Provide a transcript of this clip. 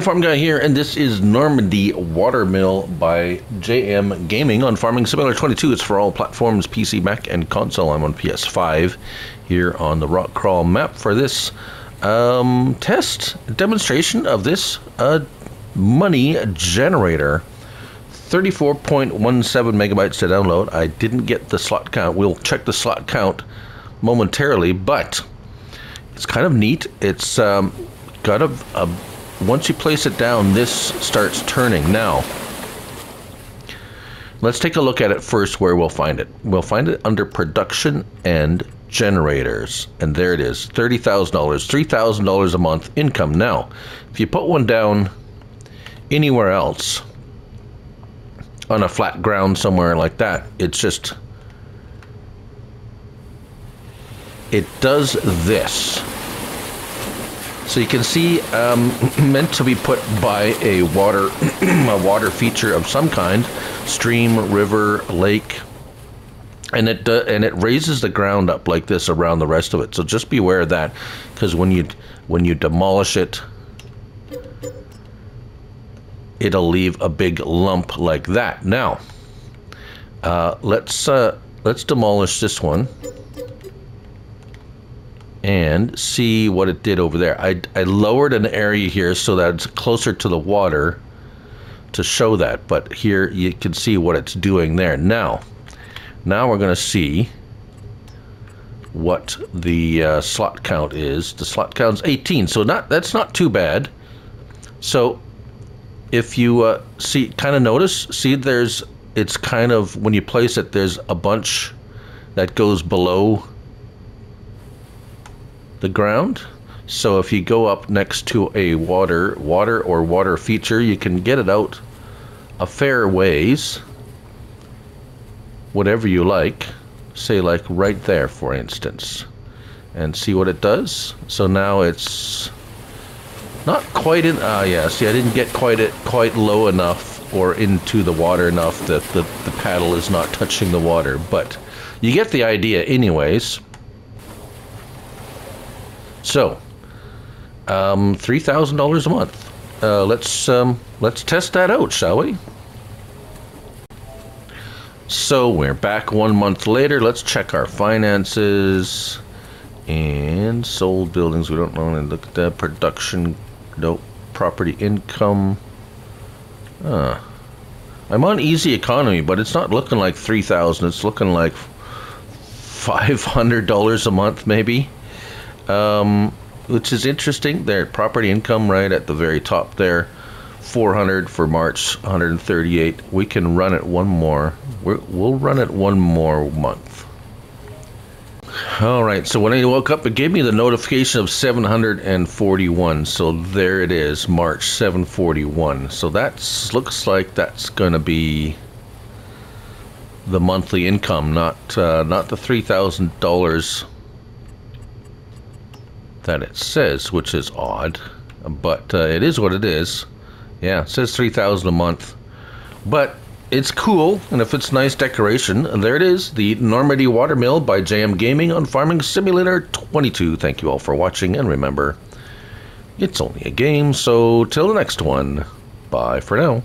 Daily Farm Guy here, and this is Normandy Watermill by JM Gaming on Farming Simulator 22. It's for all platforms, PC, Mac, and console. I'm on PS5 here on the rock crawl map for this test demonstration of this money generator. 34.17 megabytes to download. I didn't get the slot count. We'll check the slot count momentarily, but it's kind of neat. It's got a once you place it down, this starts turning. Now, let's take a look at it first where we'll find it. We'll find it under production and generators. And there it is, $30,000, $3,000 a month income. Now, if you put one down anywhere else on a flat ground somewhere like that, it's just, it does this. So you can see, meant to be put by a water, a water feature of some kind, stream, river, lake, and it raises the ground up like this around the rest of it. So just beware of that, because when you demolish it, it'll leave a big lump like that. Now, let's demolish this one and see what it did over there. I lowered an area here so that it's closer to the water to show that, but here you can see what it's doing there. Now we're going to see what the slot count is. The slot count's 18, so that's not too bad. So if you see, there's, it's kind of, when you place it, there's a bunch that goes below the ground. So if you go up next to a water feature, you can get it out a fair ways, whatever you like, say like right there for instance, and see what it does. So now it's not quite in, yeah, see, I didn't get quite low enough or into the water enough that the paddle is not touching the water, but you get the idea anyways. So, $3,000 a month. Let's test that out, shall we? So we're back 1 month later. Let's check our finances and sold buildings. We don't want to look at that. Production, nope. Property income. I'm on easy economy, but it's not looking like 3,000. It's looking like $500 a month, maybe. Which is interesting. Their property income right at the very top there, 400 for March, 138. We can run it one more. We'll run it one more month. All right. So when I woke up, it gave me the notification of 741. So there it is, March 741. So that's, looks like that's going to be the monthly income, not the $3,000. That it says, which is odd, but it is what it is. Yeah, it says $3,000 a month, but it's cool, and if it's nice decoration, there it is, the Normandy Watermill by JM Gaming on Farming Simulator 22. Thank you all for watching, and remember, it's only a game, so till the next one, bye for now.